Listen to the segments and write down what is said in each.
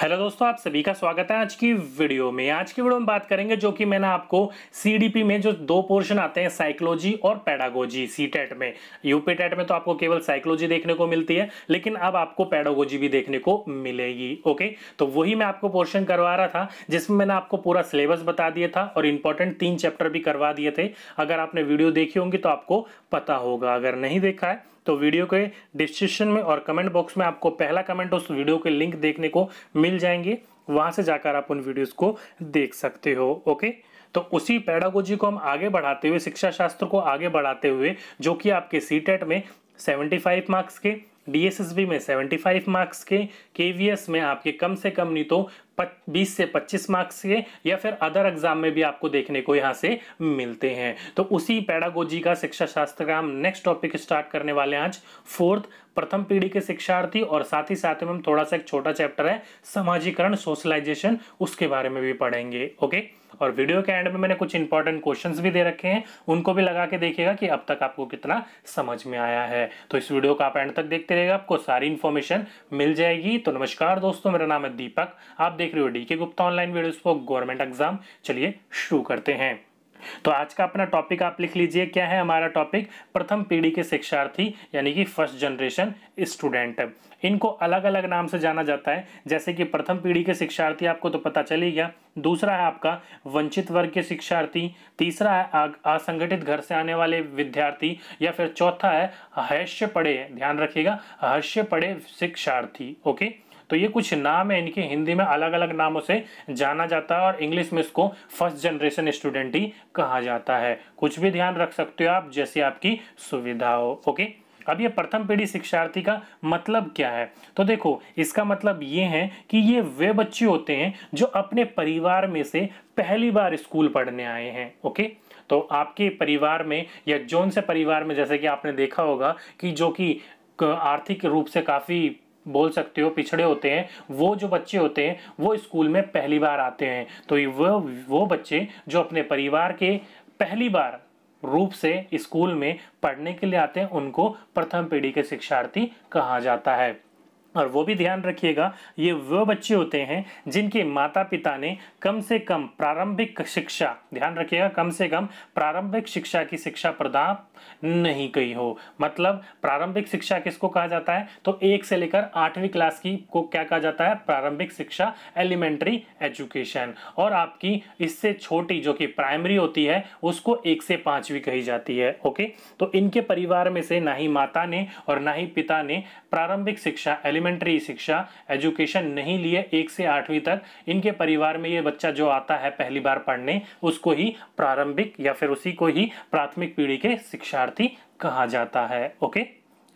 Hello दोस्तों, आप सभी का स्वागत है आज की वीडियो में। आज की वीडियो में बात करेंगे जो कि मैंने आपको सीडीपी में जो दो पोर्शन आते हैं साइकोलॉजी और पेडागोजी। सीटेट में यूपीटेट में तो आपको केवल साइकोलॉजी देखने को मिलती है, लेकिन अब आपको पेडागोजी भी देखने को मिलेगी। ओके, तो वही मैं आपको पोर्शन करवा रहा था जिसमें मैंने आपको पूरा सिलेबस बता दिया था और इंपॉर्टेंट 3 चैप्टर भी करवा दिए थे। अगर आपने वीडियो देखी होंगी तो आपको पता होगा, अगर नहीं देखा है तो वीडियो के डिस्क्रिप्शन में और कमेंट बॉक्स में आपको पहला कमेंट उस वीडियो के लिंक देखने को मिल जाएंगे, वहां से जाकर आप उन वीडियोस को देख सकते हो। ओके, तो उसी पेडागोजी को हम आगे बढ़ाते हुए, शिक्षा शास्त्र को आगे बढ़ाते हुए, जो कि आपके सीटेट में 75 मार्क्स के, डीएसएसबी में 75 मार्क्स के, केवीएस में आपके कम से कम नहीं तो 20 से 25 मार्क्स के, या फिर अदर एग्जाम में भी आपको देखने को यहाँ से मिलते हैं। तो उसी पेडागोजी का, शिक्षा शास्त्र का हम नेक्स्ट टॉपिक स्टार्ट करने वाले हैं आज, 4th प्रथम पीढ़ी के शिक्षार्थी, और साथ ही साथ में थोड़ा सा एक छोटा चैप्टर है सामाजिकरण, सोशलाइजेशन, उसके बारे में भी पढ़ेंगे। ओके, और वीडियो के एंड में मैंने कुछ इंपॉर्टेंट क्वेश्चंस भी दे रखे हैं, उनको भी लगा के देखिएगा कि अब तक आपको कितना समझ में आया है। तो इस वीडियो को आप एंड तक देखते रहिएगा, आपको सारी इन्फॉर्मेशन मिल जाएगी। तो नमस्कार दोस्तों, मेरा नाम है दीपक, आप देख रहे हो DK Gupta online videos for government exam. चलिए शुरू करते हैं। तो आज का अपना टॉपिक आप लिख लीजिए, क्या है हमारा टॉपिक? प्रथम पीढ़ी के शिक्षार्थी, यानी कि फर्स्ट जनरेशन स्टूडेंट। इनको अलग अलग नाम से जाना जाता है, जैसे कि प्रथम पीढ़ी के शिक्षार्थी आपको तो पता चल ही गया, दूसरा है आपका वंचित वर्ग के शिक्षार्थी, तीसरा है असंगठित घर से आने वाले विद्यार्थी, या फिर चौथा है हास्य पढ़े, ध्यान रखिएगा हास्य पढ़े शिक्षार्थी। ओके, तो ये कुछ नाम है इनके, हिंदी में अलग अलग नामों से जाना जाता है और इंग्लिश में इसको फर्स्ट जनरेशन स्टूडेंट ही कहा जाता है। कुछ भी ध्यान रख सकते हो आप, जैसे आपकी सुविधा हो। ओके, अब ये प्रथम पीढ़ी शिक्षार्थी का मतलब क्या है? तो देखो, इसका मतलब ये है कि ये वे बच्चे होते हैं जो अपने परिवार में से पहली बार स्कूल पढ़ने आए हैं। ओके, तो आपके परिवार में या जौन से परिवार में, जैसे कि आपने देखा होगा कि जो कि आर्थिक रूप से काफ़ी बोल सकते हो पिछड़े होते हैं, वो जो बच्चे होते हैं वो स्कूल में पहली बार आते हैं। तो वो बच्चे जो अपने परिवार के पहली बार रूप से स्कूल में पढ़ने के लिए आते हैं, उनको प्रथम पीढ़ी के शिक्षार्थी कहा जाता है। और वो भी ध्यान रखिएगा, ये वो बच्चे होते हैं जिनके माता पिता ने कम से कम प्रारंभिक शिक्षा, ध्यान रखिएगा कम से कम प्रारंभिक शिक्षा की शिक्षा प्रदान नहीं की हो। मतलब प्रारंभिक शिक्षा किसको कहा जाता है? तो 1 से लेकर 8वीं क्लास की को क्या कहा जाता है? प्रारंभिक शिक्षा, एलिमेंट्री एजुकेशन। और आपकी इससे छोटी जो कि प्राइमरी होती है उसको 1 से 5वीं कही जाती है। ओके, तो इनके परिवार में से ना ही माता ने और ना ही पिता ने प्रारंभिक शिक्षा, एलिमेंट्री शिक्षा एजुकेशन नहीं लिए। 1 से 8वीं तक इनके परिवार में ये बच्चा जो आता है पहली बार पढ़ने, उसको ही प्रारंभिक या फिर उसी को ही प्राथमिक पीढ़ी के शिक्षार्थी कहा जाता है। ओके,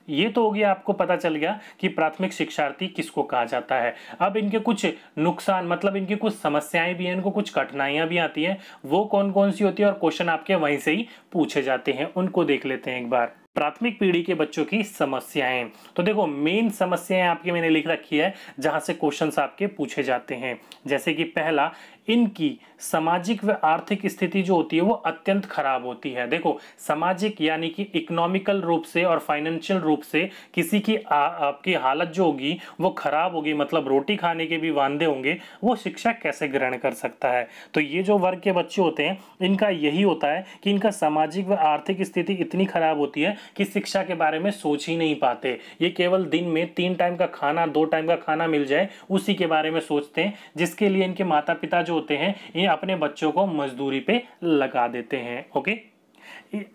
ये तो हो गया, आपको पता चल गया कि प्राथमिक शिक्षार्थी किसको कहा जाता है। अब इनके कुछ नुकसान, मतलब इनकी कुछ समस्याएं भी हैं, इनको कुछ कठिनाइयां भी आती हैं, वो कौन कौन सी होती है और क्वेश्चन आपके वहीं से ही पूछे जाते हैं, उनको देख लेते हैं एक बार। प्राथमिक पीढ़ी के बच्चों की समस्याएं, तो देखो मेन समस्याएं आपकी मैंने लिख रखी है जहां से क्वेश्चंस आपके पूछे जाते हैं। जैसे कि पहला, इनकी सामाजिक व आर्थिक स्थिति जो होती है वो अत्यंत खराब होती है। देखो, सामाजिक यानी कि इकोनॉमिकल रूप से और फाइनेंशियल रूप से किसी की आपकी हालत जो होगी वो खराब होगी, मतलब रोटी खाने के भी वांधे होंगे, वो शिक्षा कैसे ग्रहण कर सकता है? तो ये जो वर्ग के बच्चे होते हैं इनका यही होता है कि इनका सामाजिक व आर्थिक स्थिति इतनी खराब होती है कि शिक्षा के बारे में सोच ही नहीं पाते। ये केवल दिन में 3 टाइम का खाना, 2 टाइम का खाना मिल जाए उसी के बारे में सोचते हैं, जिसके लिए इनके माता पिता जो होते हैं ये अपने बच्चों को मजदूरी पे लगा देते हैं। ओके,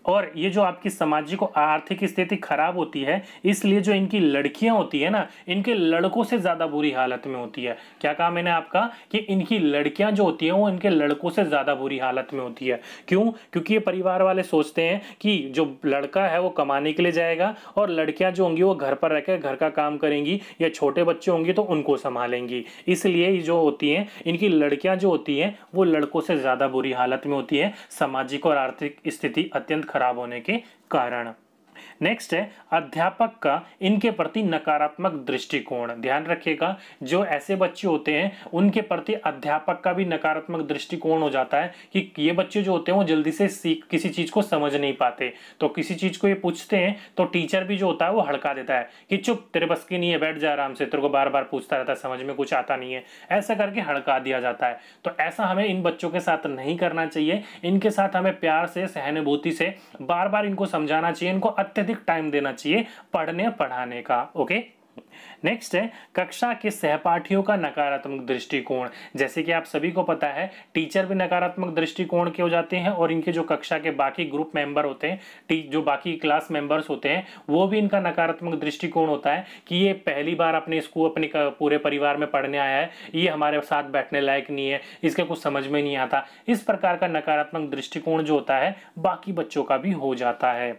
और ये जो आपकी सामाजिक और आर्थिक स्थिति खराब होती है, इसलिए जो इनकी लड़कियां होती है ना, इनके लड़कों से ज़्यादा बुरी हालत में होती है। क्या कहा मैंने आपका? कि इनकी लड़कियां जो होती हैं वो इनके लड़कों से ज़्यादा बुरी हालत में होती है। क्यों? क्योंकि ये परिवार वाले सोचते हैं कि जो लड़का है वो कमाने के लिए जाएगा और लड़कियाँ जो होंगी वो घर पर रहकर घर का काम करेंगी, या छोटे बच्चे होंगे तो उनको संभालेंगी। इसलिए जो होती हैं इनकी लड़कियाँ जो होती हैं वो लड़कों से ज़्यादा बुरी हालत में होती है, सामाजिक और आर्थिक स्थिति अत्यंत खराब होने के कारण। नेक्स्ट है अध्यापक का इनके प्रति नकारात्मक दृष्टिकोण। ध्यान रखिएगा, जो ऐसे बच्चे होते हैं उनके प्रति अध्यापक का भी नकारात्मक दृष्टिकोण हो जाता है कि ये बच्चे जो होते हैं वो जल्दी से किसी चीज को समझ नहीं पाते, तो किसी चीज को ये पूछते हैं तो टीचर भी जो होता है वो हड़का देता है कि चुप, तेरे बस की नहीं है, बैठ जा आराम से, तेरे को बार बार पूछता रहता है, समझ में कुछ आता नहीं है, ऐसा करके हड़का दिया जाता है। तो ऐसा हमें इन बच्चों के साथ नहीं करना चाहिए। इनके साथ हमें प्यार से, सहानुभूति से बार बार इनको समझाना चाहिए, इनको अत्यधिक टाइम देना चाहिए पढ़ने पढ़ाने का। ओके, नेक्स्ट है कक्षा के सहपाठियों का नकारात्मक दृष्टिकोण। जैसे कि आप सभी को पता है, टीचर भी नकारात्मक दृष्टिकोण के हो जाते हैं और इनके जो कक्षा के बाकी ग्रुप मेंबर होते हैं, जो बाकी क्लास मेंबर्स होते हैं, वो भी इनका नकारात्मक दृष्टिकोण होता है कि ये पहली बार अपने स्कूल, अपने पूरे परिवार में पढ़ने आया है, ये हमारे साथ बैठने लायक नहीं है, इसका कुछ समझ में नहीं आता। इस प्रकार का नकारात्मक दृष्टिकोण जो होता है बाकी बच्चों का भी हो जाता है।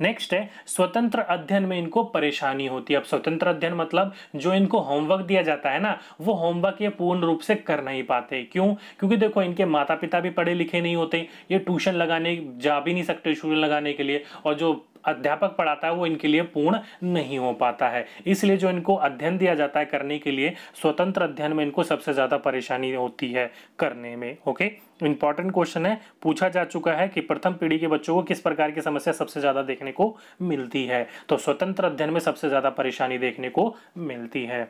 नेक्स्ट है स्वतंत्र अध्ययन में इनको परेशानी होती है। अब स्वतंत्र अध्ययन मतलब जो इनको होमवर्क दिया जाता है ना, वो होमवर्क ये पूर्ण रूप से कर नहीं पाते। क्यों? क्योंकि देखो, इनके माता पिता भी पढ़े लिखे नहीं होते, ये ट्यूशन लगाने जा भी नहीं सकते ट्यूशन लगाने के लिए, और जो अध्यापक पढ़ाता है वो इनके लिए पूर्ण नहीं हो पाता है। इसलिए जो इनको अध्ययन दिया जाता है करने के लिए, स्वतंत्र अध्ययन में इनको सबसे ज़्यादा परेशानी होती है करने में। ओके, इंपॉर्टेंट क्वेश्चन है, पूछा जा चुका है कि प्रथम पीढ़ी के बच्चों को किस प्रकार की समस्या सबसे ज़्यादा देखने को मिलती है, तो स्वतंत्र अध्ययन में सबसे ज़्यादा परेशानी देखने को मिलती है।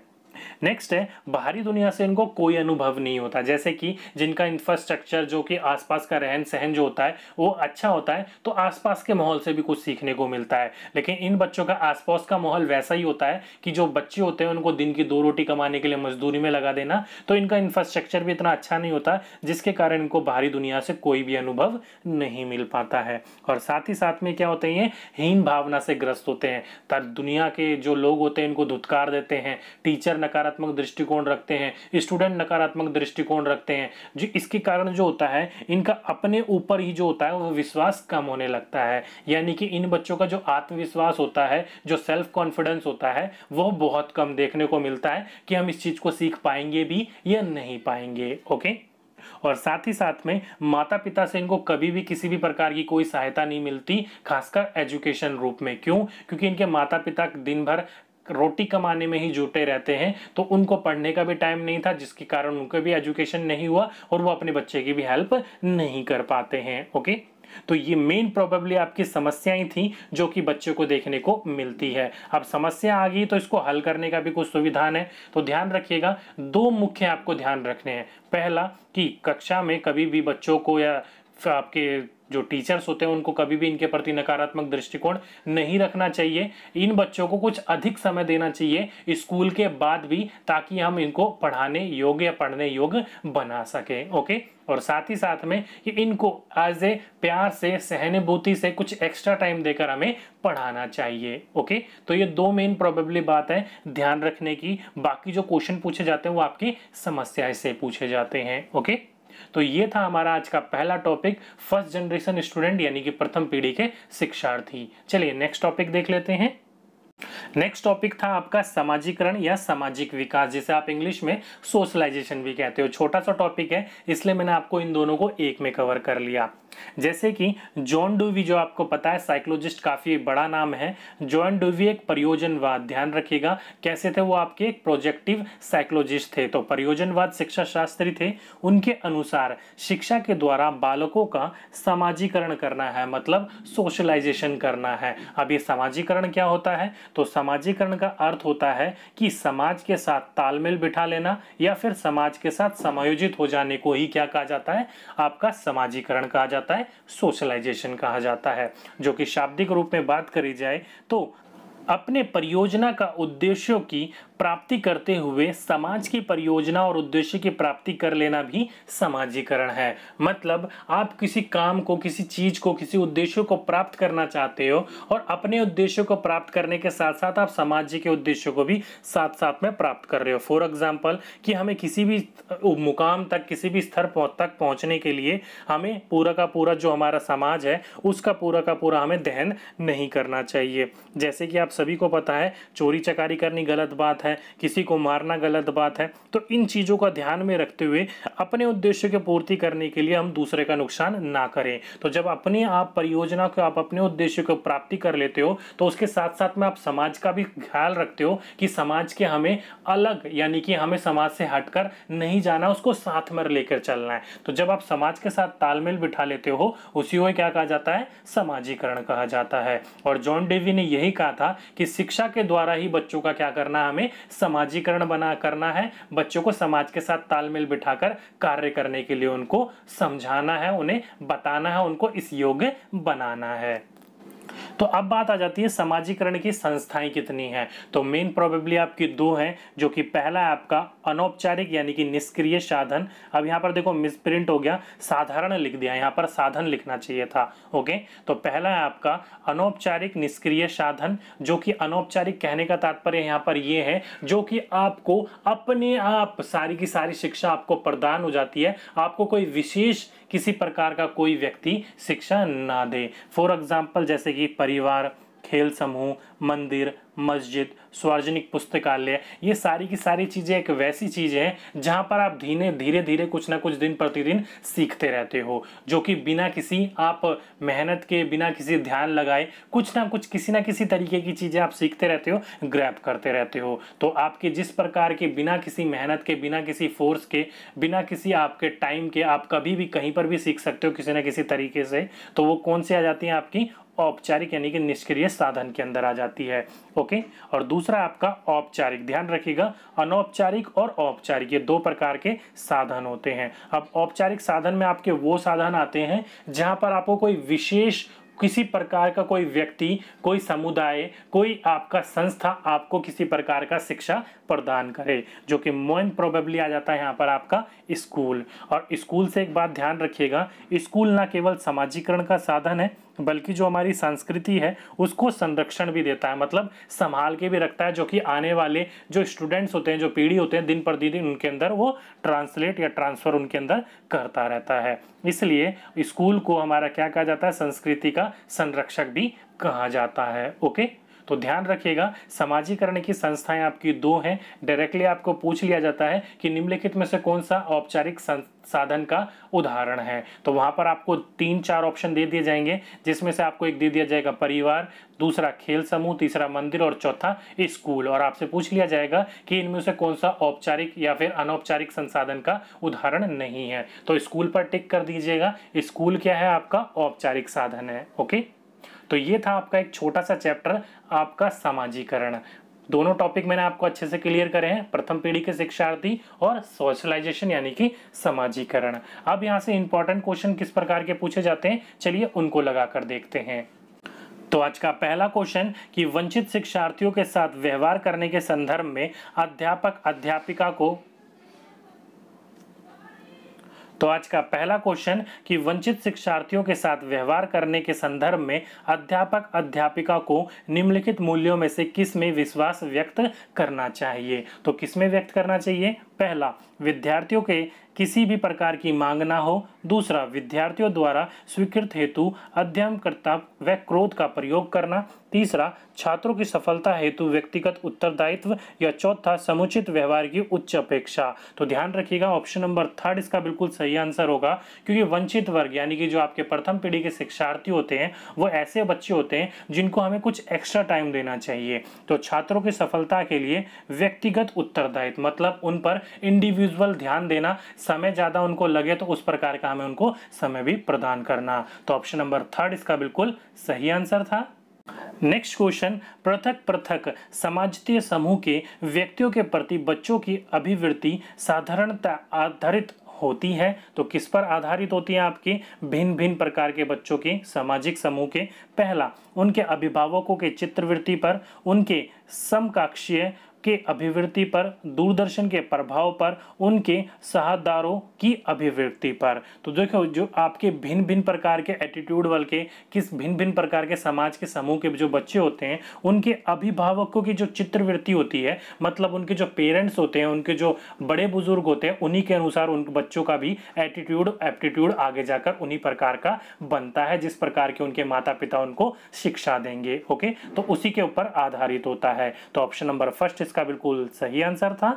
नेक्स्ट है बाहरी दुनिया से इनको कोई अनुभव नहीं होता। जैसे कि जिनका इंफ्रास्ट्रक्चर, जो कि आसपास का रहन सहन जो होता है वो अच्छा होता है, तो आसपास के माहौल से भी कुछ सीखने को मिलता है, लेकिन इन बच्चों का आसपास का माहौल वैसा ही होता है कि जो बच्चे होते हैं उनको दिन की दो रोटी कमाने के लिए मजदूरी में लगा देना, तो इनका इंफ्रास्ट्रक्चर भी इतना अच्छा नहीं होता, जिसके कारण इनको बाहरी दुनिया से कोई भी अनुभव नहीं मिल पाता है। और साथ ही साथ में क्या होते हैं, हीन भावना से ग्रस्त होते हैं, तब दुनिया के जो लोग होते हैं इनको धुतकार देते हैं, टीचर नकारात्मक दृष्टिकोण रखते हैं, स्टूडेंट नकारात्मक दृष्टिकोण रखते हैं, जो इसके कारण जो होता है इनका अपने ऊपर ही जो होता है वो विश्वास कम होने लगता है। यानी कि इन बच्चों का जो आत्मविश्वास होता है, जो सेल्फ कॉन्फिडेंस होता है, वो बहुत कम देखने को मिलता है कि हम इस चीज को सीख पाएंगे भी या नहीं पाएंगे। ओके, और साथ ही साथ में माता पिता से इनको कभी भी किसी भी प्रकार की कोई सहायता नहीं मिलती, खासकर एजुकेशन रूप में। क्यों? क्योंकि इनके माता पिता दिन भर रोटी कमाने में ही जुटे रहते हैं, तो उनको पढ़ने का भी टाइम नहीं था, जिसके कारण उनको भी एजुकेशन नहीं हुआ और वो अपने बच्चे की भी हेल्प नहीं कर पाते हैं। ओके, तो ये मेन प्रोबेबली आपकी समस्याएं थी जो कि बच्चों को देखने को मिलती है। अब समस्या आ गई तो इसको हल करने का भी कुछ सुविधान है, तो ध्यान रखिएगा, दो मुख्य आपको ध्यान रखने हैं। पहला कि कक्षा में कभी भी बच्चों को या आपके जो टीचर्स होते हैं उनको कभी भी इनके प्रति नकारात्मक दृष्टिकोण नहीं रखना चाहिए। इन बच्चों को कुछ अधिक समय देना चाहिए स्कूल के बाद भी, ताकि हम इनको पढ़ाने योग्य या पढ़ने योग्य बना सकें। ओके, और साथ ही साथ में कि इनको आज प्यार से, सहानुभूति से कुछ एक्स्ट्रा टाइम देकर हमें पढ़ाना चाहिए। ओके, तो ये दो मेन प्रोबेबली बात है ध्यान रखने की, बाकी जो क्वेश्चन पूछे जाते हैं वो आपकी समस्याएं से पूछे जाते हैं। ओके, तो ये था हमारा आज का पहला टॉपिक, फर्स्ट जनरेशन स्टूडेंट यानी कि प्रथम पीढ़ी के शिक्षार्थी। चलिए नेक्स्ट टॉपिक देख लेते हैं। नेक्स्ट टॉपिक था आपका सामाजिकरण या सामाजिक विकास, जिसे आप इंग्लिश में सोशलाइजेशन भी कहते हो। छोटा सा टॉपिक है इसलिए मैंने आपको इन दोनों को एक में कवर कर लिया। जैसे कि जॉन डूवी, जो आपको पता है साइकोलॉजिस्ट, काफी बड़ा नाम है। जॉन डूवी एक प्रयोजनवाद, ध्यान रखिएगा कैसे थे वो, आपके एक प्रोजेक्टिव साइकोलॉजिस्ट थे, तो प्रयोजनवाद शिक्षा शास्त्री थे। उनके अनुसार शिक्षा के द्वारा बालकों का सामाजिकरण करना है, मतलब सोशलाइजेशन करना है। अब ये सामाजिकरण क्या होता है, तो सामाजिकरण का अर्थ होता है कि समाज के साथ तालमेल बिठा लेना या फिर समाज के साथ समायोजित हो जाने को ही क्या कहा जाता है, आपका सामाजिकरण कहा जाता है, सोशलाइजेशन कहा जाता है। जो कि शाब्दिक रूप में बात करी जाए तो अपने परियोजना का उद्देश्यों की प्राप्ति करते हुए समाज की परियोजना और उद्देश्य की प्राप्ति कर लेना भी सामाजिकरण है। मतलब आप किसी काम को, किसी चीज को, किसी उद्देश्य को प्राप्त करना चाहते हो और अपने उद्देश्यों को प्राप्त करने के साथ साथ आप समाज के उद्देश्यों को भी साथ साथ में प्राप्त कर रहे हो। फॉर एग्जाम्पल कि हमें किसी भी मुकाम तक, किसी भी स्तर तक पहुँचने के लिए हमें पूरा का पूरा जो हमारा समाज है उसका पूरा हमें दहन नहीं करना चाहिए। जैसे कि आप सभी को पता है चोरी चकारी करनी गलत बात है, किसी को मारना गलत बात है। तो इन चीज़ों का ध्यान में रखते हुए अपने उद्देश्य की पूर्ति करने के लिए हम दूसरे का नुकसान ना करें। तो जब अपने आप परियोजना को आप अपने उद्देश्य को प्राप्ति कर लेते हो तो उसके साथ साथ में आप समाज का भी ख्याल रखते हो कि समाज के हमें अलग यानी कि हमें समाज से हटकर नहीं जाना, उसको साथ में लेकर चलना है। तो जब आप समाज के साथ तालमेल बिठा लेते हो उसी को क्या कहा जाता है, समाजीकरण कहा जाता है। और जॉन डेवी ने यही कहा था कि शिक्षा के द्वारा ही बच्चों का क्या करना है, हमें समाजीकरण बना करना है, बच्चों को समाज के साथ तालमेल बिठाकर कार्य करने के लिए उनको समझाना है, उन्हें बताना है, उनको इस योग्य बनाना है। तो अब बात आ जाती है समाजीकरण की संस्थाएं कितनी हैं। तो मेन प्रोबेबली आपकी दो हैं, जो कि पहला है आपका अनौपचारिक यानी कि निष्क्रिय साधन। अब यहाँ पर देखो मिसप्रिंट हो गया, साधारण लिख दिया, यहाँ पर साधन लिखना चाहिए था। ओके, तो पहला है आपका अनौपचारिक निष्क्रिय साधन, जो कि अनौपचारिक कहने का तात्पर्य यहाँ पर यह है जो कि आपको अपने आप सारी की सारी शिक्षा आपको प्रदान हो जाती है, आपको कोई विशेष किसी प्रकार का कोई व्यक्ति शिक्षा ना दे। फॉर एग्जाम्पल जैसे कि परिवार, खेल समूह, मंदिर, मस्जिद, सार्वजनिक पुस्तकालय, ये सारी की सारी चीज़ें एक वैसी चीज़ें हैं जहाँ पर आप धीरे धीरे कुछ ना कुछ दिन प्रतिदिन सीखते रहते हो, जो कि बिना किसी आप मेहनत के, बिना किसी ध्यान लगाए कुछ ना कुछ किसी ना किसी तरीके की चीज़ें आप सीखते रहते हो, ग्रैब करते रहते हो। तो आपके जिस प्रकार के बिना किसी मेहनत के, बिना किसी फोर्स के, बिना किसी आपके टाइम के आप कभी भी कहीं पर भी सीख सकते हो किसी ना किसी तरीके से, तो वो कौन सी आ जाती हैं आपकी औपचारिक यानी कि निष्क्रिय साधन के अंदर आ जाती है। ओके, और दूसरा आपका औपचारिक, ध्यान रखिएगा अनौपचारिक और औपचारिक ये दो प्रकार के साधन होते हैं। अब औपचारिक साधन में आपके वो साधन आते हैं जहाँ पर आपको कोई विशेष किसी प्रकार का कोई व्यक्ति, कोई समुदाय, कोई आपका संस्था आपको किसी प्रकार का शिक्षा प्रदान करे, जो कि मोस्ट प्रोबेबली आ जाता है यहाँ पर आपका स्कूल। और स्कूल से एक बात ध्यान रखिएगा, स्कूल ना केवल समाजीकरण का साधन है बल्कि जो हमारी संस्कृति है उसको संरक्षण भी देता है, मतलब संभाल के भी रखता है, जो कि आने वाले जो स्टूडेंट्स होते हैं, जो पीढ़ी होते हैं, दिन प्रतिदिन उनके अंदर वो ट्रांसलेट या ट्रांसफ़र उनके अंदर करता रहता है। इसलिए स्कूल को हमारा क्या कहा जाता है, संस्कृति का संरक्षक भी कहा जाता है। ओके, तो ध्यान रखिएगा समाजीकरण की संस्थाएं आपकी दो हैं। डायरेक्टली आपको पूछ लिया जाता है कि निम्नलिखित में से कौन सा औपचारिक साधन का उदाहरण है, तो वहाँ पर आपको 3-4 ऑप्शन दे दिए जाएंगे, जिसमें से आपको एक दे दिया जाएगा परिवार, दूसरा खेल समूह, तीसरा मंदिर और चौथा स्कूल। और आपसे पूछ लिया जाएगा कि इनमें से कौन सा औपचारिक या फिर अनौपचारिक संसाधन का उदाहरण नहीं है, तो स्कूल पर टिक कर दीजिएगा। स्कूल क्या है आपका औपचारिक साधन है। ओके, तो ये था आपका एक छोटा सा चैप्टर आपका समाजीकरण। दोनों टॉपिक मैंने आपको अच्छे से क्लियर करे हैं, प्रथम पीढ़ी के शिक्षार्थी और सोशलाइजेशन यानी कि समाजीकरण। अब यहाँ से इंपॉर्टेंट क्वेश्चन किस प्रकार के पूछे जाते हैं, चलिए उनको लगाकर देखते हैं। तो आज का पहला क्वेश्चन कि वंचित शिक्षार्थियों के साथ व्यवहार करने के संदर्भ में अध्यापक अध्यापिका को निम्नलिखित मूल्यों में से किस में विश्वास व्यक्त करना चाहिए। तो किस में व्यक्त करना चाहिए, पहला, विद्यार्थियों के किसी भी प्रकार की मांग ना हो, दूसरा, विद्यार्थियों द्वारा स्वीकृत हेतु अध्ययन कर्तव्य व क्रोध का प्रयोग करना, तीसरा, छात्रों की सफलता हेतु व्यक्तिगत उत्तरदायित्व, या चौथा, समुचित व्यवहार की उच्च अपेक्षा। तो ध्यान रखिएगा ऑप्शन नंबर 3 इसका बिल्कुल सही आंसर होगा, क्योंकि वंचित वर्ग यानी कि जो आपके प्रथम पीढ़ी के शिक्षार्थी होते हैं वो ऐसे बच्चे होते हैं जिनको हमें कुछ एक्स्ट्रा टाइम देना चाहिए। तो छात्रों की सफलता के लिए व्यक्तिगत उत्तरदायित्व, मतलब उन पर इंडिविजुअल ध्यान देना, समय ज़्यादा उनको लगे तो उस प्रकार का हमें उनको समय भी प्रदान करना। तो ऑप्शन नंबर 3 इसका बिल्कुल सही आंसर था। नेक्स्ट क्वेश्चन, पृथक पृथक समाजतीय समूह के व्यक्तियों के प्रति बच्चों की अभिवृत्ति साधारणतः आधारित होती है। तो किस पर आधारित होती है, आपके भिन्न भिन्न प्रकार के बच्चों के सामाजिक समूह के, पहला, उनके अभिभावकों के चित्रवृत्ति पर, उनके समकक्षीय के अभिवृत्ति पर, दूरदर्शन के प्रभाव पर, उनके साहदारों की अभिवृत्ति पर। तो देखो जो आपके भिन्न भिन्न प्रकार के एटीट्यूड वाले के किस भिन्न भिन्न प्रकार के समाज के समूह के जो बच्चे होते हैं उनके अभिभावकों की जो चित्रवृत्ति होती है, मतलब उनके जो पेरेंट्स होते हैं, उनके जो बड़े बुजुर्ग होते हैं, उन्हीं के अनुसार उन बच्चों का भी एटीट्यूड एप्टीट्यूड आगे जाकर उन्हीं प्रकार का बनता है जिस प्रकार के उनके माता पिता उनको शिक्षा देंगे। ओके, तो उसी के ऊपर आधारित होता है। तो ऑप्शन नंबर फर्स्ट इसका बिल्कुल सही आंसर था।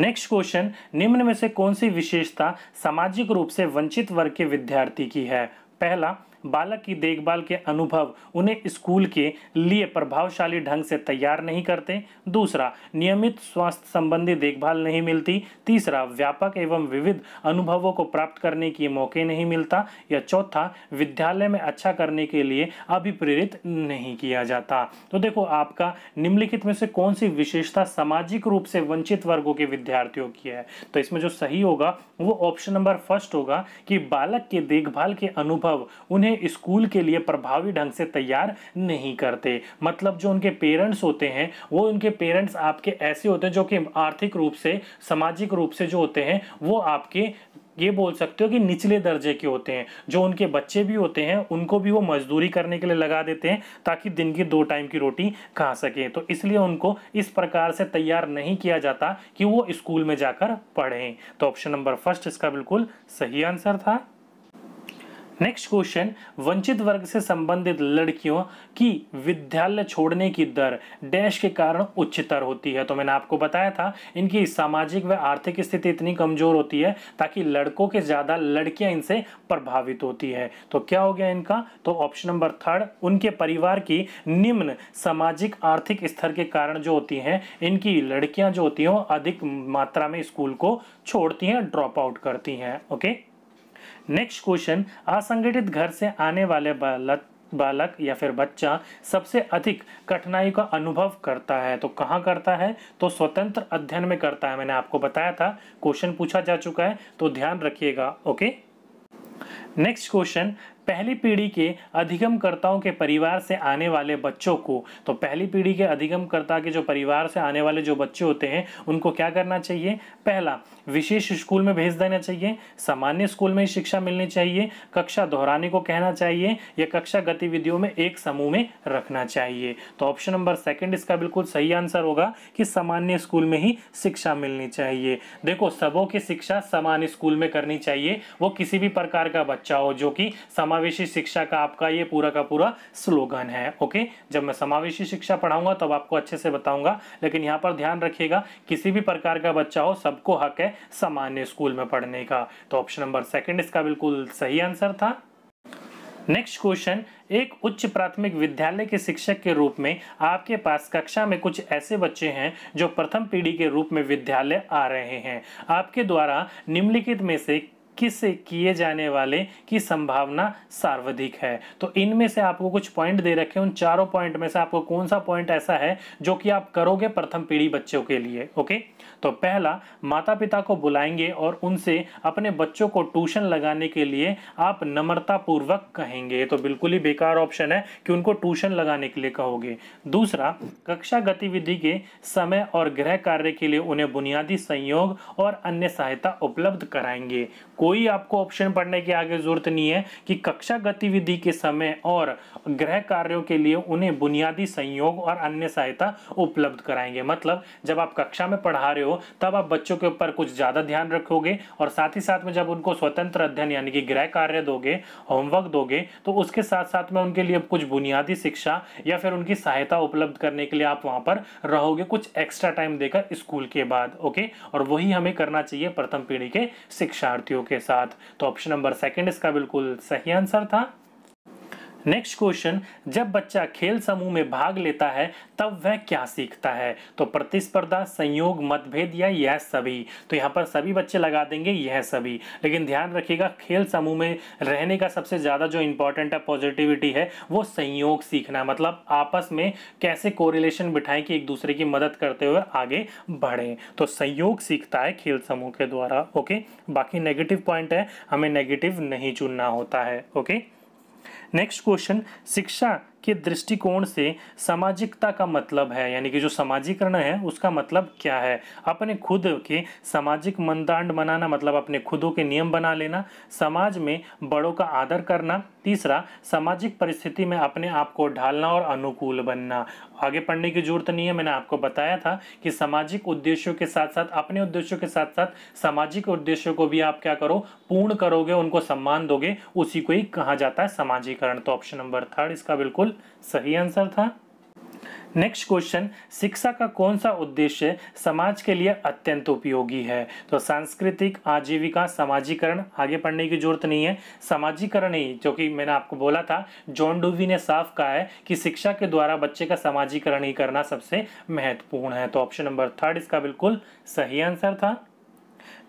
नेक्स्ट क्वेश्चन, निम्न में से कौन सी विशेषता सामाजिक रूप से वंचित वर्ग के विद्यार्थी की है? पहला, बालक की देखभाल के अनुभव उन्हें स्कूल के लिए प्रभावशाली ढंग से तैयार नहीं करते। दूसरा, नियमित स्वास्थ्य संबंधी देखभाल नहीं मिलती। तीसरा, व्यापक एवं विविध अनुभवों को प्राप्त करने के मौके नहीं मिलता। या चौथा, विद्यालय में अच्छा करने के लिए अभिप्रेरित नहीं किया जाता। तो देखो आपका निम्नलिखित में से कौन सी विशेषता सामाजिक रूप से वंचित वर्गों के विद्यार्थियों की है? तो इसमें जो सही होगा वो ऑप्शन नंबर फर्स्ट होगा कि बालक के देखभाल के अनुभव उन्हें स्कूल के लिए प्रभावी ढंग से तैयार नहीं करते। मतलब जो उनके पेरेंट्स होते हैं वो उनके पेरेंट्स आपके ऐसे होते हैं जो कि आर्थिक रूप से, सामाजिक रूप से जो होते हैं वो आपके ये बोल सकते हो कि निचले दर्जे के होते हैं। जो उनके बच्चे भी होते हैं उनको भी वो मजदूरी करने के लिए लगा देते हैं ताकि दिन की 2 टाइम की रोटी खा सकें। तो इसलिए उनको इस प्रकार से तैयार नहीं किया जाता कि वो स्कूल में जाकर पढ़ें। तो ऑप्शन नंबर फर्स्ट इसका बिल्कुल सही आंसर था। नेक्स्ट क्वेश्चन, वंचित वर्ग से संबंधित लड़कियों की विद्यालय छोड़ने की दर डैश के कारण उच्चतर होती है। तो मैंने आपको बताया था इनकी सामाजिक व आर्थिक स्थिति इतनी कमजोर होती है ताकि लड़कों के ज़्यादा लड़कियां इनसे प्रभावित होती है। तो क्या हो गया इनका? तो ऑप्शन नंबर थर्ड, उनके परिवार की निम्न सामाजिक आर्थिक स्तर के कारण जो होती हैं इनकी लड़कियाँ जो होती हैं वो अधिक मात्रा में स्कूल को छोड़ती हैं, ड्रॉप आउट करती हैं। ओके, नेक्स्ट क्वेश्चन, असंगठित घर से आने वाले बालक या फिर बच्चा सबसे अधिक कठिनाई का अनुभव करता है। तो कहाँ करता है? तो स्वतंत्र अध्ययन में करता है। मैंने आपको बताया था, क्वेश्चन पूछा जा चुका है तो ध्यान रखिएगा। ओके, नेक्स्ट क्वेश्चन, पहली पीढ़ी के अधिगमकर्ताओं के परिवार से आने वाले बच्चों को, तो पहली पीढ़ी के अधिगमकर्ता के जो परिवार से आने वाले जो बच्चे होते हैं उनको क्या करना चाहिए? पहला, विशेष स्कूल में भेज देना चाहिए, सामान्य स्कूल में शिक्षा मिलनी चाहिए, कक्षा दोहराने को कहना चाहिए या कक्षा गतिविधियों में एक समूह में रखना चाहिए। तो ऑप्शन नंबर सेकेंड इसका बिल्कुल सही आंसर होगा कि सामान्य स्कूल में ही शिक्षा मिलनी चाहिए। देखो सबों की शिक्षा सामान्य स्कूल में करनी चाहिए, वो किसी भी प्रकार का बच्चा हो, जो कि समावेशी शिक्षा का आपका ये पूरा का पूरा स्लोगन है। ओके, जब मैं समावेशी शिक्षा पढ़ाऊंगा तब आपको अच्छे से बताऊंगा, लेकिन यहाँ पर ध्यान रखिएगा किसी भी प्रकार का बच्चा हो, सबको हक है सामान्य स्कूल में पढ़ने का। तो ऑप्शन नंबर सेकंड इसका बिल्कुल सही आंसर था। नेक्स्ट क्वेश्चन, एक उच्च प्राथमिक विद्यालय के शिक्षक के रूप में आपके पास कक्षा में कुछ ऐसे बच्चे हैं जो प्रथम पीढ़ी के रूप में विद्यालय आ रहे हैं। आपके द्वारा निम्नलिखित में से किससे किए जाने वाले की संभावना सर्वाधिक है? तो इनमें से आपको कुछ पॉइंट दे रखे हैं, उन चारों पॉइंट में से आपको कौन सा पॉइंट ऐसा है जो कि आप करोगे प्रथम पीढ़ी बच्चों के लिए? ओके, तो पहला, माता पिता को बुलाएंगे और उनसे अपने बच्चों को ट्यूशन लगाने के लिए आप नम्रतापूर्वक कहेंगे। तो बिल्कुल ही बेकार ऑप्शन है कि उनको ट्यूशन लगाने के लिए कहोगे। दूसरा, कक्षा गतिविधि के समय और गृह कार्य के लिए उन्हें बुनियादी सहयोग और अन्य सहायता उपलब्ध कराएंगे। कोई आपको ऑप्शन पढ़ने की आगे जरूरत नहीं है कि कक्षा गतिविधि के समय और गृह कार्यों के लिए उन्हें बुनियादी सहयोग और अन्य सहायता उपलब्ध कराएंगे। मतलब जब आप कक्षा में पढ़ा रहे हो तब आप बच्चों के ऊपर कुछ ज़्यादा ध्यान रखोगे और साथ ही साथ में जब उनको स्वतंत्र अध्ययन यानी कि गृह कार्य दोगे, होमवर्क दोगे, तो उसके साथ साथ में उनके लिए कुछ बुनियादी शिक्षा या फिर उनकी सहायता उपलब्ध करने के लिए आप वहाँ पर रहोगे कुछ एक्स्ट्रा टाइम देकर स्कूल के बाद। ओके, और वही हमें करना चाहिए प्रथम पीढ़ी के शिक्षार्थियों के साथ। तो ऑप्शन नंबर सेकंड इसका बिल्कुल सही आंसर था। नेक्स्ट क्वेश्चन, जब बच्चा खेल समूह में भाग लेता है तब वह क्या सीखता है? तो प्रतिस्पर्धा, संयोग, मतभेद या यह सभी। तो यहाँ पर सभी बच्चे लगा देंगे यह सभी, लेकिन ध्यान रखिएगा खेल समूह में रहने का सबसे ज़्यादा जो इम्पोर्टेंट है पॉजिटिविटी है वो संयोग सीखना, मतलब आपस में कैसे कोरिलेशन बिठाएं कि एक दूसरे की मदद करते हुए आगे बढ़ें। तो संयोग सीखता है खेल समूह के द्वारा। ओके, बाकी नेगेटिव पॉइंट है, हमें नेगेटिव नहीं चुनना होता है। ओके, नेक्स्ट क्वेश्चन, शिक्षा के दृष्टिकोण से सामाजिकता का मतलब है, यानी कि जो समाजीकरण है उसका मतलब क्या है। अपने खुद के सामाजिक मानदंड बनाना मतलब अपने खुदों के नियम बना लेना, समाज में बड़ों का आदर करना, तीसरा सामाजिक परिस्थिति में अपने आप को ढालना और अनुकूल बनना। आगे पढ़ने की जरूरत नहीं है, मैंने आपको बताया था कि सामाजिक उद्देश्यों के साथ साथ अपने उद्देश्यों के साथ साथ सामाजिक उद्देश्यों को भी आप क्या करो, पूर्ण करोगे, उनको सम्मान दोगे, उसी को ही कहा जाता है समाजीकरण। तो ऑप्शन नंबर 3 इसका बिल्कुल सही आंसर था। नेक्स्ट क्वेश्चन, शिक्षा का कौन सा उद्देश्य समाज के लिए अत्यंत उपयोगी है। तो सांस्कृतिक, आजीविका, सामाजिकरण, आगे पढ़ने की जरूरत नहीं है। सामाजिकरण ही, जो कि मैंने आपको बोला था, जॉन डूवी ने साफ कहा है कि शिक्षा के द्वारा बच्चे का सामाजिकरण ही करना सबसे महत्वपूर्ण है। तो ऑप्शन नंबर 3 इसका बिल्कुल सही आंसर था।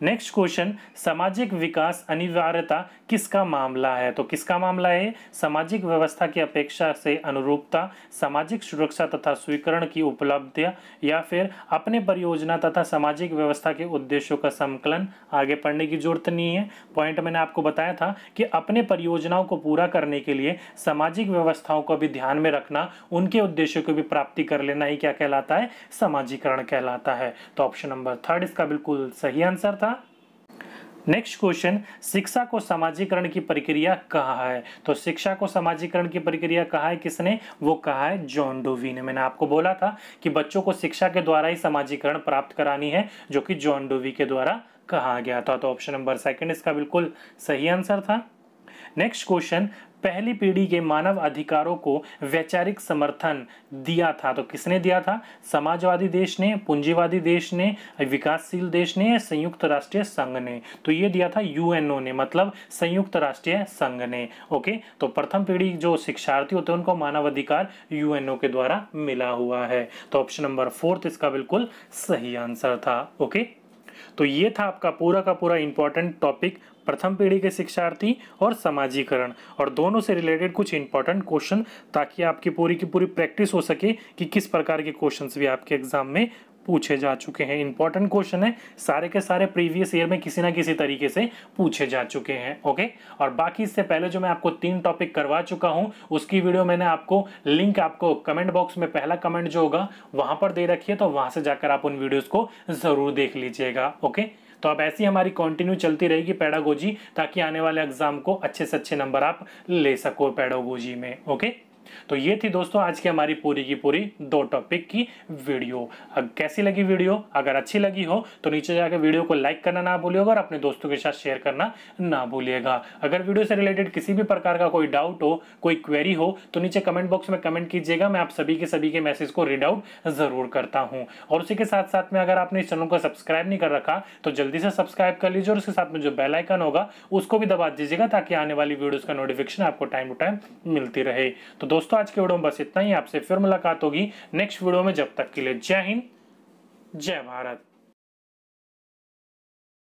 नेक्स्ट क्वेश्चन, सामाजिक विकास अनिवार्यता किसका मामला है। तो किसका मामला है, सामाजिक व्यवस्था की अपेक्षा से अनुरूपता, सामाजिक सुरक्षा तथा स्वीकरण की उपलब्धियां, या फिर अपने परियोजना तथा सामाजिक व्यवस्था के उद्देश्यों का संकलन। आगे पढ़ने की जरूरत नहीं है। पॉइंट मैंने आपको बताया था कि अपने परियोजनाओं को पूरा करने के लिए सामाजिक व्यवस्थाओं को भी ध्यान में रखना, उनके उद्देश्यों की भी प्राप्ति कर लेना ही क्या कहलाता है, सामाजिकरण कहलाता है। तो ऑप्शन नंबर 3 इसका बिल्कुल सही आंसर था। नेक्स्ट क्वेश्चन, शिक्षा को सामाजिकरण की प्रक्रिया कहा है। तो शिक्षा को सामाजिकरण की प्रक्रिया कहा है किसने, वो कहा है जॉन डोवी ने। मैंने आपको बोला था कि बच्चों को शिक्षा के द्वारा ही सामाजिकरण प्राप्त करानी है, जो कि जॉन डोवी के द्वारा कहा गया था। तो ऑप्शन नंबर 2 इसका बिल्कुल सही आंसर था। नेक्स्ट क्वेश्चन, पहली पीढ़ी के मानव अधिकारों को वैचारिक समर्थन दिया था। तो किसने दिया था, समाजवादी देश ने, पूंजीवादी देश ने, विकासशील देश ने, संयुक्त राष्ट्रीय संघ ने। तो ये दिया था यूएनओ ने, मतलब संयुक्त राष्ट्रीय संघ ने। ओके, तो प्रथम पीढ़ी जो शिक्षार्थी होते हैं उनको मानव अधिकार यूएनओ के द्वारा मिला हुआ है। तो ऑप्शन नंबर 4 इसका बिल्कुल सही आंसर था। ओके, तो ये था आपका पूरा का पूरा इंपॉर्टेंट टॉपिक, प्रथम पीढ़ी के शिक्षार्थी और सामाजिकरण, और दोनों से रिलेटेड कुछ इंपॉर्टेंट क्वेश्चन, ताकि आपकी पूरी की पूरी प्रैक्टिस हो सके कि किस प्रकार के क्वेश्चंस भी आपके एग्जाम में पूछे जा चुके हैं। इंपॉर्टेंट क्वेश्चन है, सारे के सारे प्रीवियस ईयर में किसी ना किसी तरीके से पूछे जा चुके हैं। ओके, और बाकी इससे पहले जो मैं आपको 3 टॉपिक करवा चुका हूं उसकी वीडियो मैंने आपको लिंक, आपको कमेंट बॉक्स में पहला कमेंट जो होगा वहां पर दे रखी है, तो वहां से जाकर आप उन वीडियोज को जरूर देख लीजिएगा। ओके, तो अब ऐसी हमारी कंटिन्यू चलती रहेगी पेडागोजी, ताकि आने वाले एग्जाम को अच्छे से अच्छे नंबर आप ले सको पेडागोजी में। ओके, तो ये थी दोस्तों आज की हमारी पूरी की पूरी 2 टॉपिक की वीडियो। कैसी लगी वीडियो, अगर अच्छी लगी हो तो नीचे जाकर वीडियो को लाइक करना ना भूलिएगा और अपने दोस्तों के साथ शेयर करना ना भूलिएगा। अगर वीडियो से रिलेटेड किसी भी प्रकार का कोई डाउट हो, कोई क्वेरी हो, तो नीचे कमेंट बॉक्स में कमेंट कीजिएगा, मैं आप सभी के मैसेज को रीड आउट जरूर करता हूँ। और उसी के साथ साथ में अगर आपने इस चैनल को सब्सक्राइब नहीं कर रखा तो जल्दी से सब्सक्राइब कर लीजिए और उसके साथ में जो बेल आइकन होगा उसको भी दबा दीजिएगा, ताकि आने वाली वीडियोज का नोटिफिकेशन आपको टाइम टू टाइम मिलती रहे। तो दोस्तों आज के वीडियो में बस इतना ही, आपसे फिर मुलाकात होगी नेक्स्ट वीडियो में। जब तक के लिए जय हिंद, जय भारत।